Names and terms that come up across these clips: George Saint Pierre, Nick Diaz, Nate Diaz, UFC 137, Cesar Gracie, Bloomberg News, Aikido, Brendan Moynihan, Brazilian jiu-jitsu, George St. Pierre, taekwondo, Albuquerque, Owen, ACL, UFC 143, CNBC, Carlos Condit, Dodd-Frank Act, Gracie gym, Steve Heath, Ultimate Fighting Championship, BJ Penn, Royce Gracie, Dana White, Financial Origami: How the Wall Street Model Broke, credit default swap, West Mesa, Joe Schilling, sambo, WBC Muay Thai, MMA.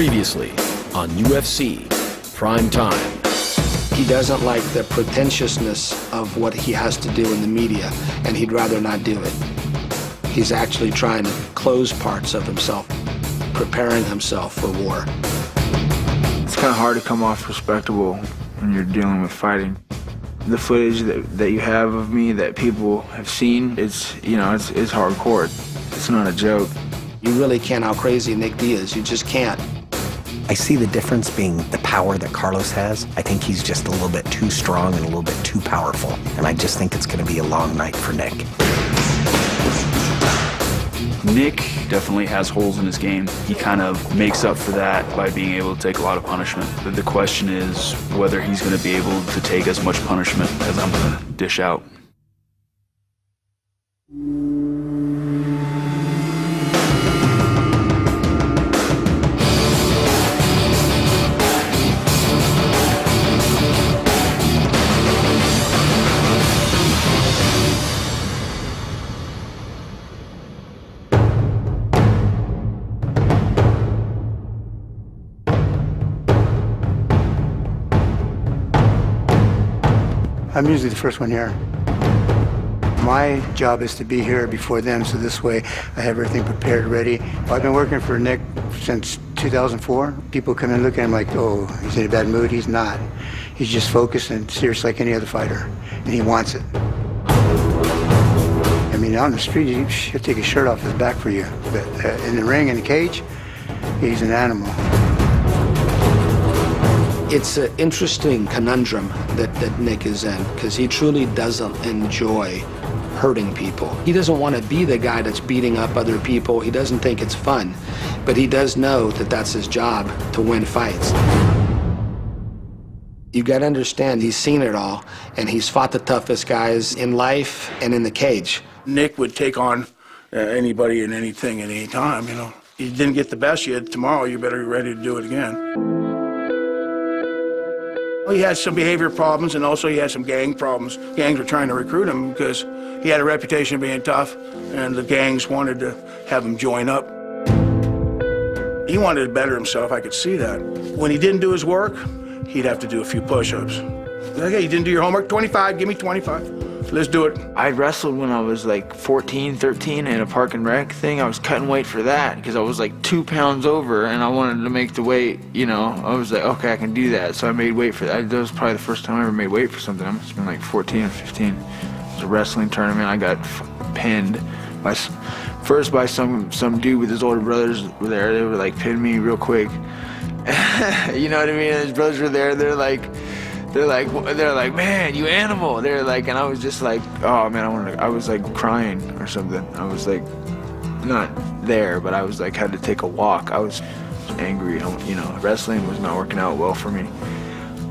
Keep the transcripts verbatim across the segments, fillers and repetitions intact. Previously on U F C Prime Time. He doesn't like the pretentiousness of what he has to do in the media, and he'd rather not do it. He's actually trying to close parts of himself, preparing himself for war. It's kind of hard to come off respectable when you're dealing with fighting. The footage that, that you have of me that people have seen, it's, you know, it's, it's hardcore. It's not a joke. You really can't out crazy Nick Diaz. You just can't. I see the difference being the power that Carlos has. I think he's just a little bit too strong and a little bit too powerful. And I just think it's going to be a long night for Nick. Nick definitely has holes in his game. He kind of makes up for that by being able to take a lot of punishment. But the question is whether he's going to be able to take as much punishment as I'm going to dish out. I'm usually the first one here. My job is to be here before them, so this way I have everything prepared, ready. I've been working for Nick since two thousand four. People come in, look at him like, oh, he's in a bad mood. He's not. He's just focused and serious like any other fighter, and he wants it. I mean, out on the street, he'll take his shirt off his back for you, but uh, in the ring, in the cage, he's an animal. It's an interesting conundrum that, that Nick is in, because he truly doesn't enjoy hurting people. He doesn't want to be the guy that's beating up other people. He doesn't think it's fun, but he does know that that's his job, to win fights. You got to understand, he's seen it all, and he's fought the toughest guys in life and in the cage. Nick would take on uh, anybody and anything at any time, you know. You didn't get the best you had tomorrow, you better be ready to do it again. He had some behavior problems, and also he had some gang problems. Gangs were trying to recruit him because he had a reputation of being tough, and the gangs wanted to have him join up. He wanted to better himself, I could see that. When he didn't do his work, he'd have to do a few push-ups. Okay, you didn't do your homework, twenty-five, give me twenty-five. Let's do it. I wrestled when I was like fourteen, thirteen in a park and rec thing. I was cutting weight for that because I was like two pounds over and I wanted to make the weight, you know. I was like, okay, I can do that. So I made weight for that. That was probably the first time I ever made weight for something. I must have been like fourteen or fifteen. It was a wrestling tournament. I got pinned by, first by some, some dude with his older brothers were there. They were like, pin me real quick. You know what I mean? His brothers were there. They're like, They're like, they're like, man, you animal. They're like, and I was just like, oh man, I wanted to, I was like crying or something. I was like, not there, but I was like, had to take a walk. I was angry, you know. Wrestling was not working out well for me.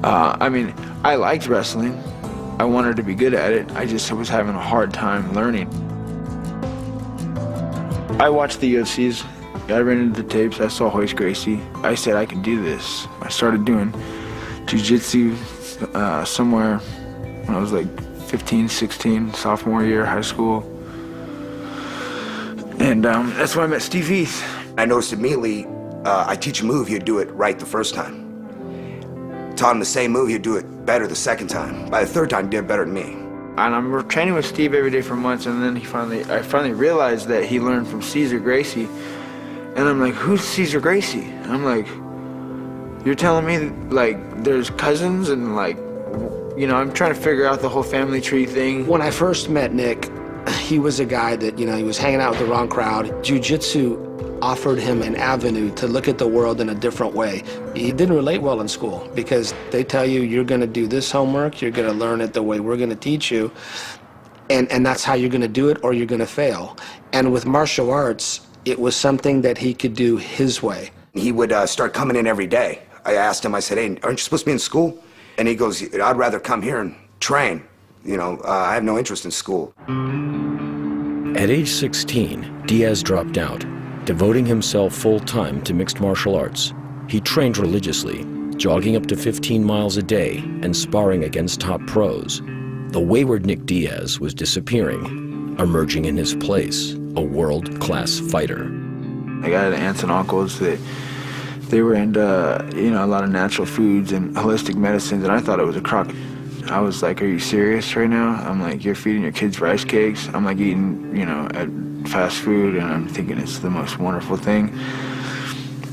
Uh, I mean, I liked wrestling. I wanted to be good at it. I just was having a hard time learning. I watched the U F Cs. I ran into the tapes. I saw Royce Gracie. I said, I can do this. I started doing jiu-jitsu. Uh, somewhere when I was like fifteen, sixteen, sophomore year, high school. And um, that's when I met Steve Heath. I noticed immediately, uh, I teach a move, you do it right the first time. Taught him the same move, you do it better the second time. By the third time, he did better than me. And I remember training with Steve every day for months, and then he finally, I finally realized that he learned from Cesar Gracie. And I'm like, who's Cesar Gracie? And I'm like, you're telling me, like, there's cousins and, like, you know, I'm trying to figure out the whole family tree thing. When I first met Nick, he was a guy that, you know, he was hanging out with the wrong crowd. Jiu-jitsu offered him an avenue to look at the world in a different way. He didn't relate well in school because they tell you, you're going to do this homework, you're going to learn it the way we're going to teach you, and, and that's how you're going to do it or you're going to fail. And with martial arts, it was something that he could do his way. He would uh, start coming in every day. I asked him, I said, hey, aren't you supposed to be in school? And he goes, I'd rather come here and train. You know, uh, I have no interest in school. At age sixteen, Diaz dropped out, devoting himself full-time to mixed martial arts. He trained religiously, jogging up to fifteen miles a day and sparring against top pros. The wayward Nick Diaz was disappearing, emerging in his place, a world-class fighter. I got aunts and uncles that They were into, uh, you know, a lot of natural foods and holistic medicines, and I thought it was a crock. I was like, are you serious right now? I'm like, you're feeding your kids rice cakes? I'm like eating, you know, at fast food, and I'm thinking it's the most wonderful thing.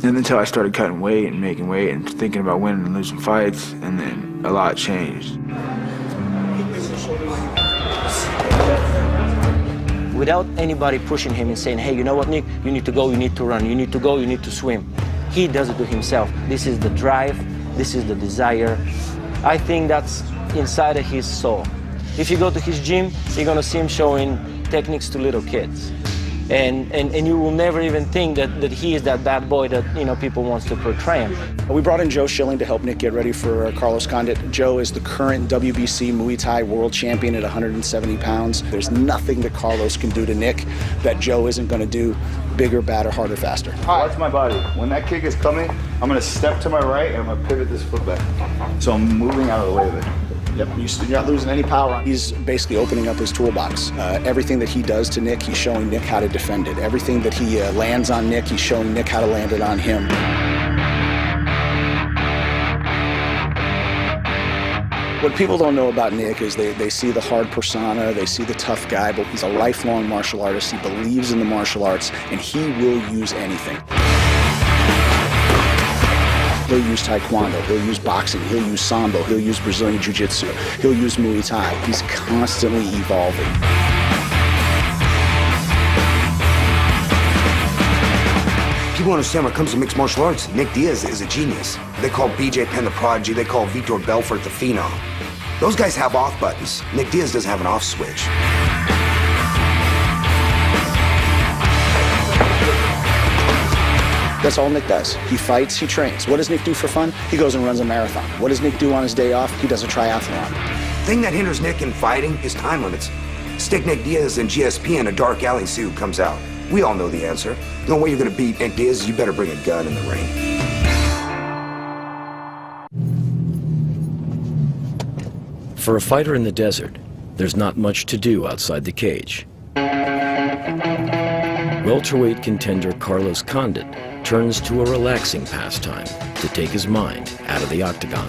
And until I started cutting weight and making weight and thinking about winning and losing fights, and then a lot changed. Without anybody pushing him and saying, hey, you know what, Nick, you need to go, you need to run, you need to go, you need to swim. He does it to himself. This is the drive, this is the desire. I think that's inside of his soul. If you go to his gym, you're gonna see him showing techniques to little kids. And, and, and you will never even think that, that he is that bad boy that, you know, people wants to portray him. We brought in Joe Schilling to help Nick get ready for uh, Carlos Condit. Joe is the current W B C Muay Thai world champion at one hundred seventy pounds. There's nothing that Carlos can do to Nick that Joe isn't going to do bigger, badder, harder, faster. Watch my body. When that kick is coming, I'm going to step to my right and I'm going to pivot this foot back. So I'm moving out of the way of it. Yep, you're not losing any power. He's basically opening up his toolbox. Uh, everything that he does to Nick, he's showing Nick how to defend it. Everything that he uh, lands on Nick, he's showing Nick how to land it on him. What people don't know about Nick is they, they see the hard persona, they see the tough guy, but he's a lifelong martial artist. He believes in the martial arts, and he will use anything. He'll use taekwondo, he'll use boxing, he'll use sambo, he'll use Brazilian jiu-jitsu, he'll use Muay Thai. He's constantly evolving. People understand when it comes to mixed martial arts, Nick Diaz is a genius. They call B J Penn the prodigy, they call Vitor Belfort the phenom. Those guys have off buttons. Nick Diaz doesn't have an off switch. That's all Nick does. He fights, he trains. What does Nick do for fun? He goes and runs a marathon. What does Nick do on his day off? He does a triathlon. The thing that hinders Nick in fighting is time limits. Stick Nick Diaz and G S P in a dark alley, see who comes out. We all know the answer. The way you're gonna beat Nick Diaz is you better bring a gun in the ring. For a fighter in the desert, there's not much to do outside the cage. Welterweight contender Carlos Condit turns to a relaxing pastime to take his mind out of the octagon.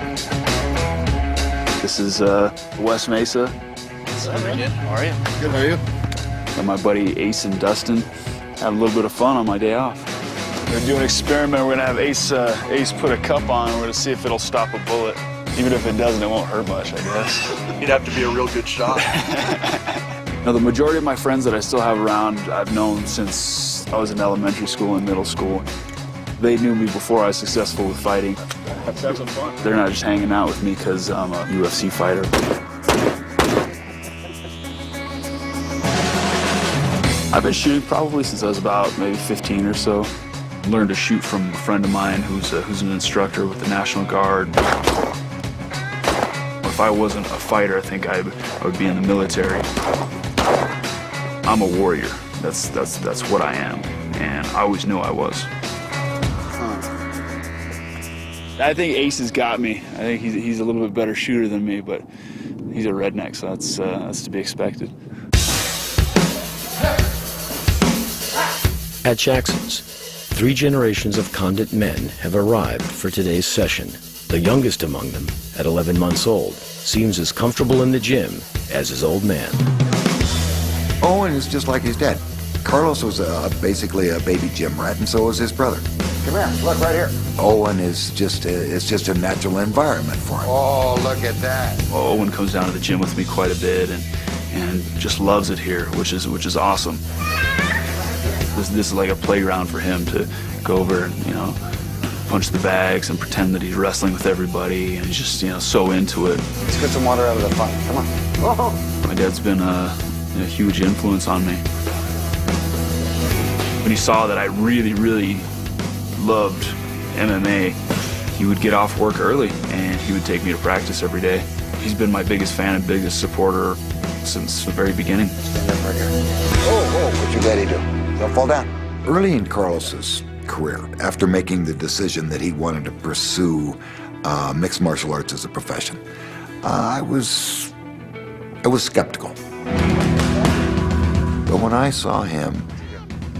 This is uh, West Mesa. What's up, man? How are you? Good, how are you? And my buddy Ace and Dustin had a little bit of fun on my day off. We're going to do an experiment. We're going to have Ace, uh, Ace put a cup on. We're going to see if it'll stop a bullet. Even if it doesn't, it won't hurt much, I guess. You'd have to be a real good shot. Now, the majority of my friends that I still have around, I've known since I was in elementary school and middle school. They knew me before I was successful with fighting. Let's have some fun. They're not just hanging out with me because I'm a U F C fighter. I've been shooting probably since I was about maybe fifteen or so. Learned to shoot from a friend of mine who's, a, who's an instructor with the National Guard. If I wasn't a fighter, I think I'd, I would be in the military. I'm a warrior. That's, that's, that's what I am, and I always knew I was. Huh. I think Ace has got me. I think he's, he's a little bit better shooter than me, but he's a redneck, so that's, uh, that's to be expected. At Jackson's, three generations of Condit men have arrived for today's session. The youngest among them, at eleven months old, seems as comfortable in the gym as his old man. Owen is just like his dad. Carlos was a, basically a baby gym rat, and so was his brother. Come here, look right here. Owen is just a, it's just a natural environment for him. Oh, look at that. Owen comes down to the gym with me quite a bit, and and just loves it here, which is which is awesome. This, this is like a playground for him to go over and, you know, punch the bags and pretend that he's wrestling with everybody, and he's just, you know, so into it. Let's get some water out of the pot. Come on. Oh. My dad's been a, a huge influence on me. When he saw that I really, really loved M M A, he would get off work early and he would take me to practice every day. He's been my biggest fan and biggest supporter since the very beginning. Stand up right here. Oh, oh, what you daddy do? Don't fall down. Early in Carlos's career, after making the decision that he wanted to pursue uh, mixed martial arts as a profession, uh, I was I was skeptical. But when I saw him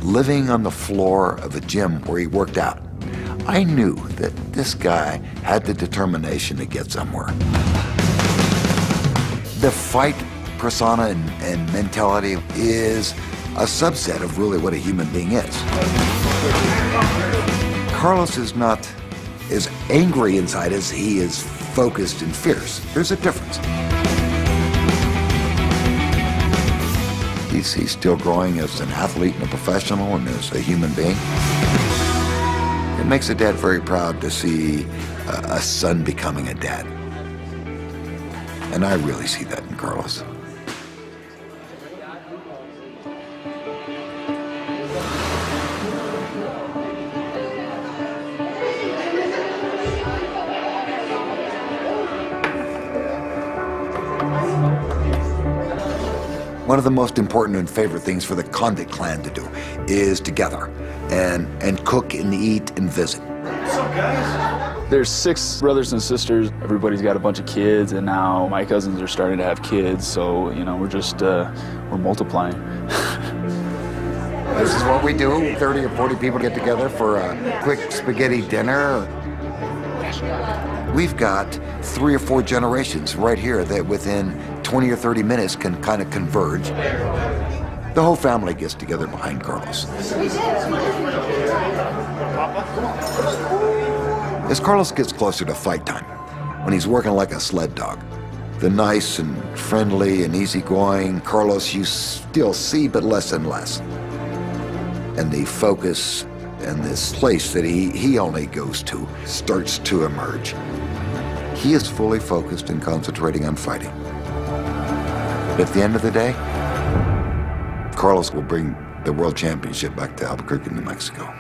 living on the floor of a gym where he worked out, I knew that this guy had the determination to get somewhere. The fight persona and, and mentality is a subset of really what a human being is. Carlos is not as angry inside as he is focused and fierce. There's a difference. He's, he's still growing as an athlete and a professional and as a human being. It makes a dad very proud to see a, a son becoming a dad. And I really see that in Carlos. One of the most important and favorite things for the Condit clan to do is to gather and, and cook and eat and visit. What's up, guys? There's six brothers and sisters. Everybody's got a bunch of kids, and now my cousins are starting to have kids, so, you know, we're just, uh, we're multiplying. This is what we do. thirty or forty people get together for a quick spaghetti dinner. We've got three or four generations right here that within twenty or thirty minutes can kind of converge. The whole family gets together behind Carlos. As Carlos gets closer to fight time, when he's working like a sled dog, the nice and friendly and easygoing Carlos you still see, but less and less. And the focus and this place that he, he only goes to starts to emerge. He is fully focused and concentrating on fighting. But at the end of the day, Carlos will bring the World Championship back to Albuquerque, New Mexico.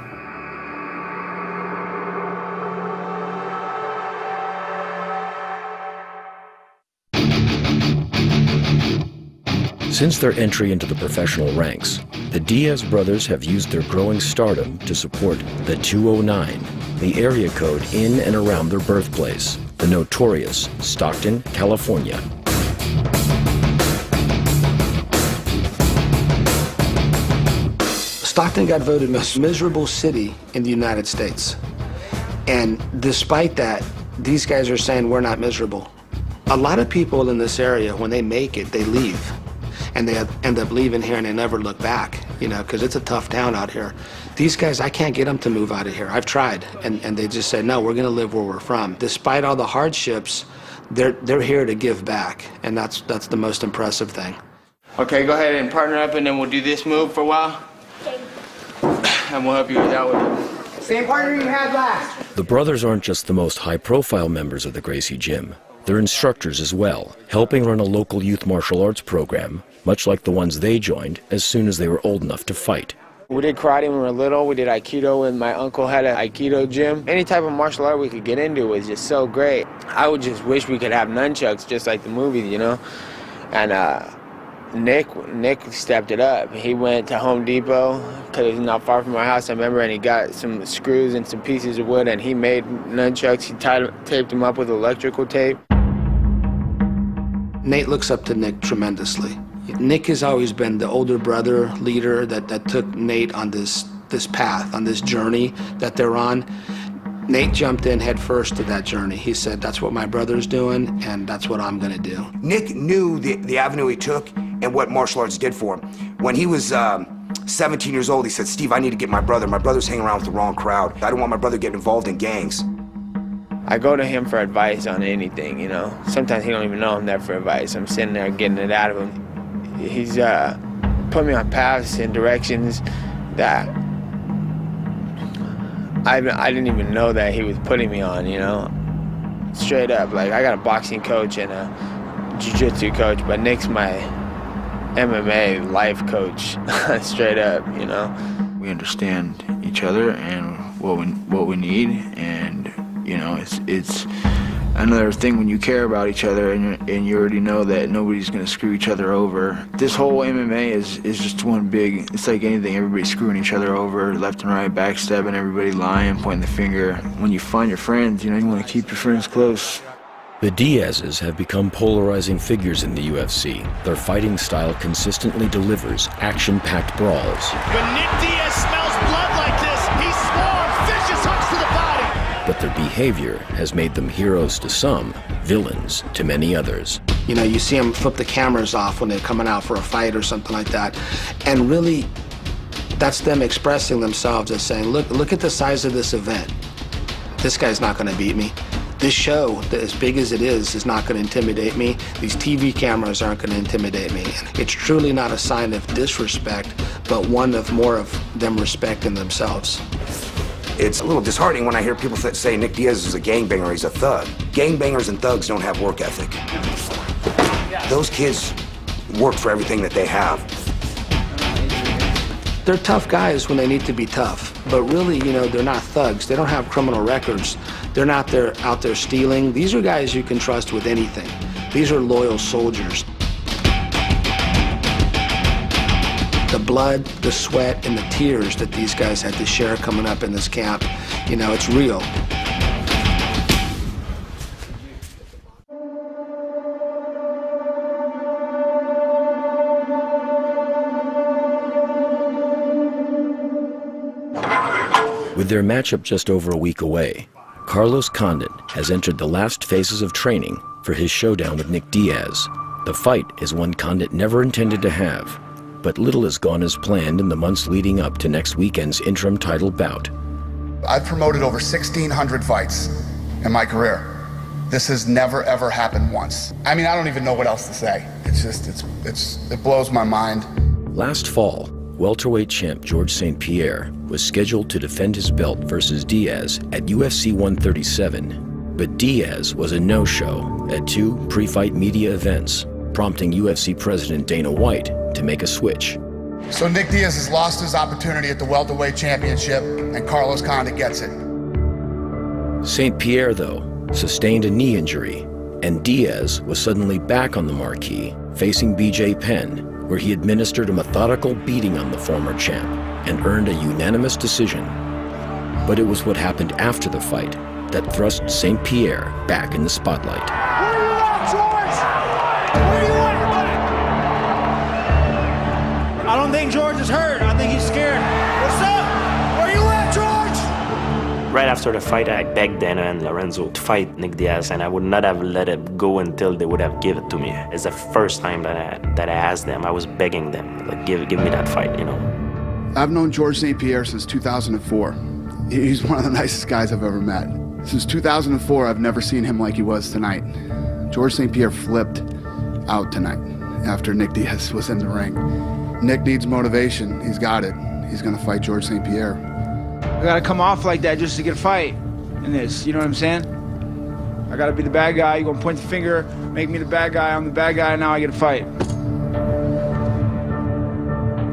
Since their entry into the professional ranks, the Diaz brothers have used their growing stardom to support the two oh nine, the area code in and around their birthplace, the notorious Stockton, California. Stockton got voted most miserable city in the United States. And despite that, these guys are saying we're not miserable. A lot of people in this area, when they make it, they leave. And they end up leaving here and they never look back, you know, because it's a tough town out here. These guys, I can't get them to move out of here. I've tried, and, and they just said, no, we're going to live where we're from. Despite all the hardships, they're, they're here to give back, and that's, that's the most impressive thing. Okay, go ahead and partner up, and then we'll do this move for a while. And we'll help you with that one. Same partner you had last. The brothers aren't just the most high-profile members of the Gracie gym. They're instructors as well, helping run a local youth martial arts program, much like the ones they joined as soon as they were old enough to fight. We did karate when we were little, we did Aikido, and my uncle had an Aikido gym. Any type of martial art we could get into was just so great. I would just wish we could have nunchucks just like the movie, you know? And uh, Nick, Nick stepped it up. He went to Home Depot, because it was not far from our house, I remember, and he got some screws and some pieces of wood, and he made nunchucks. He tied, taped them up with electrical tape. Nate looks up to Nick tremendously. Nick has always been the older brother, leader that, that took Nate on this, this path, on this journey that they're on. Nate jumped in head first to that journey. He said, that's what my brother's doing, and that's what I'm gonna do. Nick knew the, the avenue he took and what martial arts did for him. When he was um, seventeen years old, he said, Steve, I need to get my brother. My brother's hanging around with the wrong crowd. I don't want my brother getting involved in gangs. I go to him for advice on anything, you know. Sometimes he don't even know I'm there for advice. I'm sitting there getting it out of him. He's uh, put me on paths and directions that I, I didn't even know that he was putting me on, you know. Straight up, like, I got a boxing coach and a jiu-jitsu coach, but Nick's my M M A life coach, straight up, you know. We understand each other and what we, what we need, and you know, it's it's another thing when you care about each other and and you already know that nobody's gonna screw each other over. This whole M M A is is just one big. It's like anything. Everybody's screwing each other over, left and right, backstabbing everybody, lying, pointing the finger. When you find your friends, you know you want to keep your friends close. The Diazes have become polarizing figures in the U F C. Their fighting style consistently delivers action-packed brawls. When Nick Diaz smells blood like this, he swore vicious hooks to the body. but their behavior has made them heroes to some, villains to many others. You know, you see them flip the cameras off when they're coming out for a fight or something like that. And really, that's them expressing themselves as saying, look, look at the size of this event. This guy's not gonna beat me. This show, as big as it is, is not gonna intimidate me. These T V cameras aren't gonna intimidate me. It's truly not a sign of disrespect, but one of more of them respecting themselves. It's a little disheartening when I hear people that say Nick Diaz is a gangbanger, he's a thug. Gangbangers and thugs don't have work ethic. Those kids work for everything that they have. They're tough guys when they need to be tough, but really, you know, they're not thugs. They don't have criminal records. They're not there, out there stealing. These are guys you can trust with anything. These are loyal soldiers. The blood, the sweat, and the tears that these guys had to share coming up in this camp, you know, it's real. With their matchup just over a week away, Carlos Condit has entered the last phases of training for his showdown with Nick Diaz. The fight is one Condit never intended to have, but little has gone as planned in the months leading up to next weekend's interim title bout. I've promoted over sixteen hundred fights in my career. This has never, ever happened once. I mean, I don't even know what else to say. It's just, it's, it's, it blows my mind. Last fall, welterweight champ George Saint Pierre was scheduled to defend his belt versus Diaz at U F C one thirty-seven, but Diaz was a no-show at two pre-fight media events, prompting U F C President Dana White to make a switch. So Nick Diaz has lost his opportunity at the welterweight championship, and Carlos Condit gets it. Saint Pierre, though, sustained a knee injury, and Diaz was suddenly back on the marquee, facing B J Penn, where he administered a methodical beating on the former champ and earned a unanimous decision. But it was what happened after the fight that thrust Saint Pierre back in the spotlight. I don't think George is hurt. I think he's scared. What's up? Where you at, George? Right after the fight, I begged Dana and Lorenzo to fight Nick Diaz, and I would not have let it go until they would have given it to me. It's the first time that I, that I asked them. I was begging them, like, give, give me that fight, you know. I've known George Saint Pierre since two thousand four. He's one of the nicest guys I've ever met. Since two thousand four, I've never seen him like he was tonight. George Saint Pierre flipped out tonight after Nick Diaz was in the ring. Nick needs motivation. He's got it. He's going to fight George Saint Pierre. I got to come off like that just to get a fight in this. You know what I'm saying? I got to be the bad guy. You're going to point the finger, make me the bad guy. I'm the bad guy, and now I get a fight.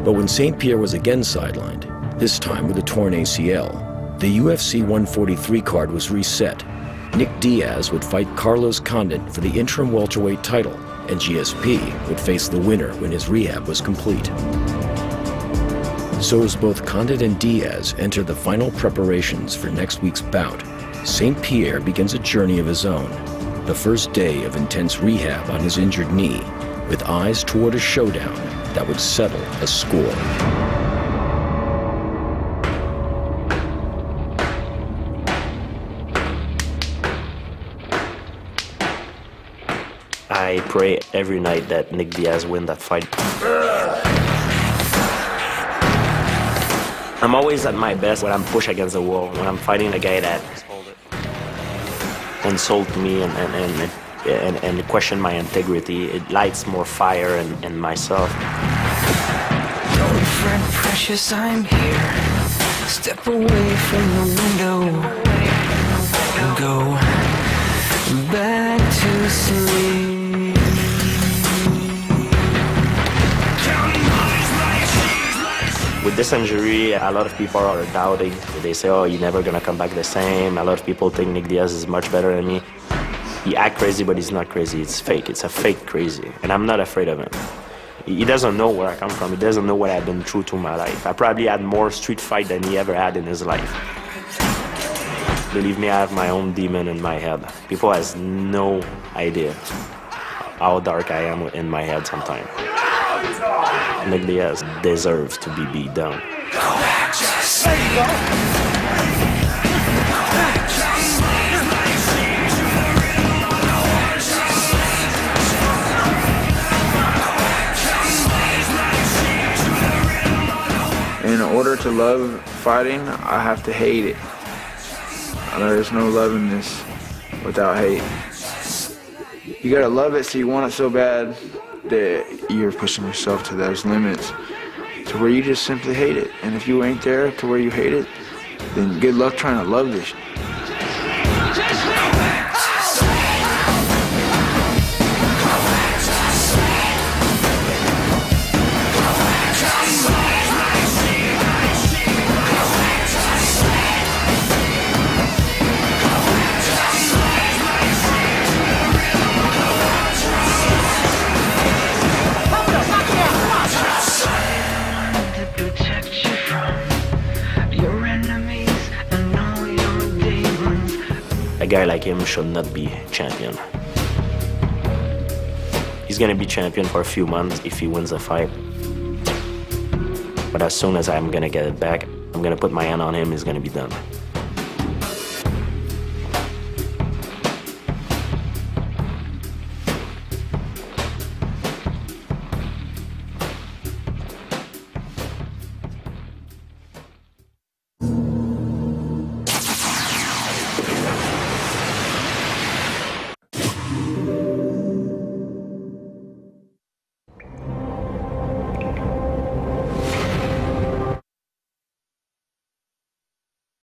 But when Saint Pierre was again sidelined, this time with a torn A C L, the U F C one forty-three card was reset. Nick Diaz would fight Carlos Condit for the interim welterweight title, and G S P would face the winner when his rehab was complete. So as both Condit and Diaz enter the final preparations for next week's bout, Saint Pierre begins a journey of his own, the first day of intense rehab on his injured knee, with eyes toward a showdown that would settle a score. I pray every night that Nick Diaz win that fight. I'm always at my best when I'm pushed against the wall, when I'm fighting a guy that insults me and, and, and, and, and, and questions my integrity. It lights more fire in, in myself. Don't fret, precious, I'm here. Step away from the window and go back to sleep. With this injury, a lot of people are doubting. They say, oh, you're never going to come back the same. A lot of people think Nick Diaz is much better than me. He acts crazy, but he's not crazy. It's fake. It's a fake crazy. And I'm not afraid of him. He doesn't know where I come from. He doesn't know what I've been through to my life. I probably had more street fight than he ever had in his life. Believe me, I have my own demon in my head. People has no idea how dark I am in my head sometimes. Nick Diaz deserves to be beat down. Go back, just order to love fighting, I have to hate it. There's no love in this without hate. You gotta love it so you want it so bad that you're pushing yourself to those limits to where you just simply hate it. And if you ain't there to where you hate it, then good luck trying to love this. A guy like him should not be champion. He's gonna be champion for a few months if he wins the fight. But as soon as I'm gonna get it back, I'm gonna put my hand on him, he's gonna be done.